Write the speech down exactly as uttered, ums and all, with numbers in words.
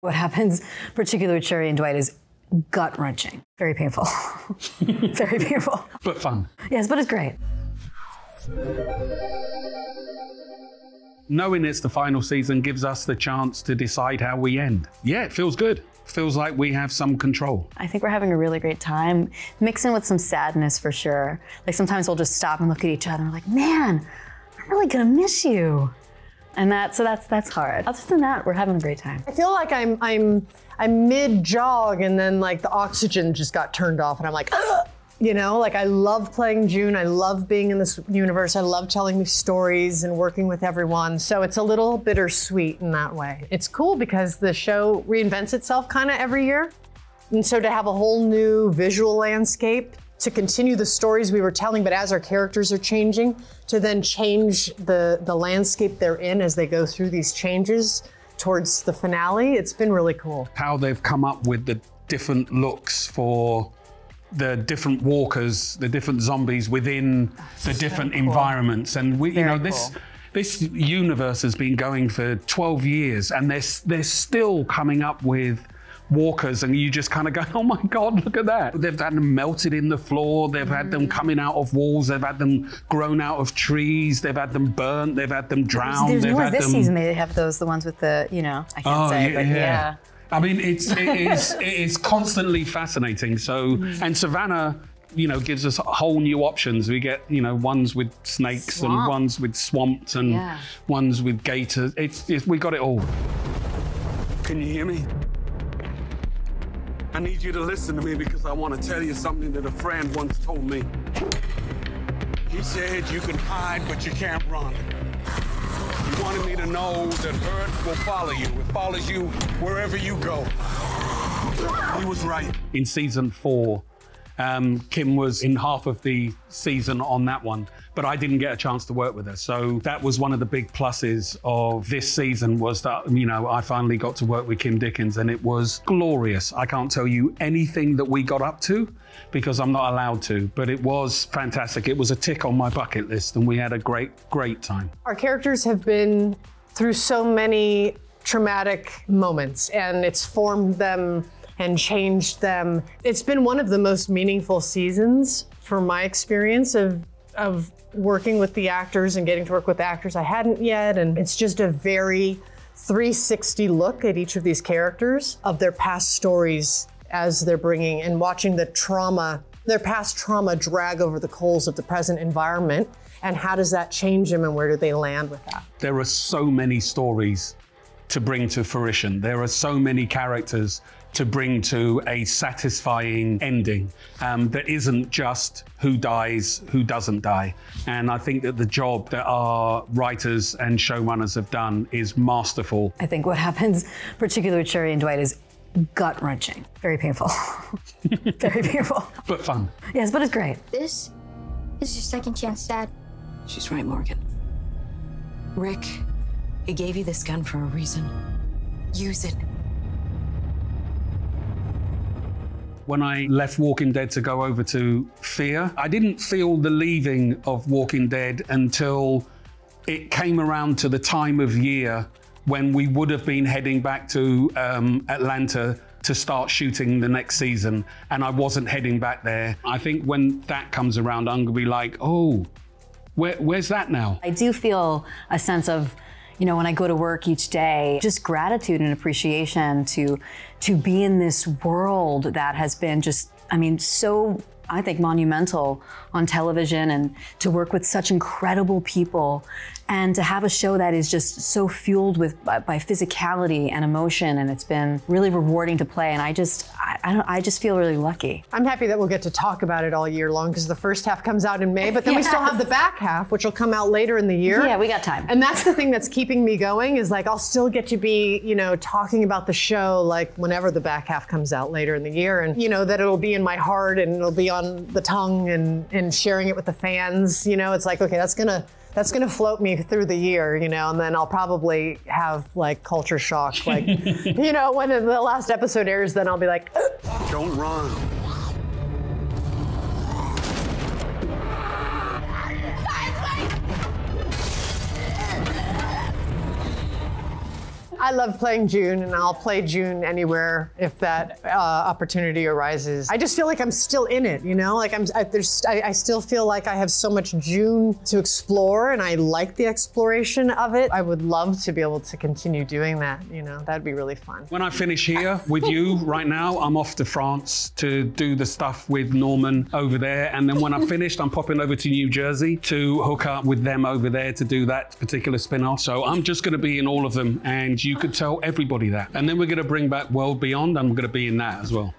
What happens, particularly with Sherry and Dwight, is gut-wrenching. Very painful. Very painful. But fun. Yes, but it's great. Knowing it's the final season gives us the chance to decide how we end. Yeah, it feels good. Feels like we have some control. I think we're having a really great time, mixing with some sadness for sure. Like sometimes we'll just stop and look at each other and we're like, man, I'm really gonna miss you. And that, so that's that's hard. Other than that, we're having a great time. I feel like I'm I'm I'm mid jog, and then like the oxygen just got turned off, and I'm like, ugh! You know, like I love playing June. I love being in this universe. I love telling these stories and working with everyone. So it's a little bittersweet in that way. It's cool because the show reinvents itself kind of every year, and so to have a whole new visual landscape, to continue the stories we were telling, but as our characters are changing, to then change the, the landscape they're in as they go through these changes towards the finale. It's been really cool. How they've come up with the different looks for the different walkers, the different zombies within the different environments. And we, you know, this, this universe has been going for twelve years, and they're, they're still coming up with walkers, and you just kind of go, oh my God, look at that. They've had them melted in the floor, they've mm. had them coming out of walls, they've had them grown out of trees, they've had them burnt, they've had them drowned. There's, there's no, this them... season they have those, the ones with the, you know, I can't oh, say, yeah, but yeah. yeah. I mean, it's, it, is, it is constantly fascinating. So, mm. and Savannah, you know, gives us whole new options. We get, you know, ones with snakes Swamp. and ones with swamps and yeah. ones with gators. It's, it's, we got it all. Can you hear me? I need you to listen to me because I want to tell you something that a friend once told me. He said you can hide, but you can't run. He wanted me to know that hurt will follow you. It follows you wherever you go. He was right. In season four, um, Kim was in half of the season on that one, but I didn't get a chance to work with her. So that was one of the big pluses of this season, was that, you know, I finally got to work with Kim Dickens, and it was glorious. I can't tell you anything that we got up to because I'm not allowed to, but it was fantastic. It was a tick on my bucket list, and we had a great, great time. Our characters have been through so many traumatic moments, and it's formed them and changed them. It's been one of the most meaningful seasons for my experience of, of working with the actors and getting to work with actors I hadn't yet. And it's just a very three sixty look at each of these characters, of their past stories as they're bringing, and watching the trauma, their past trauma drag over the coals of the present environment. And how does that change them, and where do they land with that? There are so many stories to bring to fruition. There are so many characters to bring to a satisfying ending um, that isn't just who dies, who doesn't die. And I think that the job that our writers and showrunners have done is masterful. I think what happens, particularly with Sherry and Dwight, is gut-wrenching. Very painful. Very painful. But fun. Yes, but it's great. This is your second chance, Dad. She's right, Morgan. Rick, he gave you this gun for a reason. Use it. When I left Walking Dead to go over to Fear, I didn't feel the leaving of Walking Dead until it came around to the time of year when we would have been heading back to um, Atlanta to start shooting the next season, and I wasn't heading back there. I think when that comes around, I'm gonna be like, oh, where, where's that now? I do feel a sense of, you know, when I go to work each day, just gratitude and appreciation to to be in this world that has been just, I mean, so, I think, monumental on television, and to work with such incredible people, and to have a show that is just so fueled with by, by physicality and emotion, and it's been really rewarding to play, and I just, I, I, don't, I just feel really lucky. I'm happy that we'll get to talk about it all year long, because the first half comes out in May, but then yes. we still have the back half, which will come out later in the year. Yeah, we got time. And that's the thing that's keeping me going, is like, I'll still get to be, you know, talking about the show, like whenever the back half comes out later in the year, and you know, that it'll be in my heart, and it'll be on on the tongue, and, and sharing it with the fans. You know, it's like, okay, that's gonna that's gonna float me through the year, you know, and then I'll probably have like culture shock, like, you know, when the last episode airs, then I'll be like, ugh. Don't run. I love playing June, and I'll play June anywhere if that uh, opportunity arises. I just feel like I'm still in it, you know? Like I'm, I, there's, I, I still feel like I have so much June to explore, and I like the exploration of it. I would love to be able to continue doing that, you know? That'd be really fun. When I finish here with you right now, I'm off to France to do the stuff with Norman over there. And then when I'm finished, I'm popping over to New Jersey to hook up with them over there to do that particular spin-off. So I'm just gonna be in all of them, and you could tell everybody that. And then we're gonna bring back World Beyond, and we're gonna be in that as well.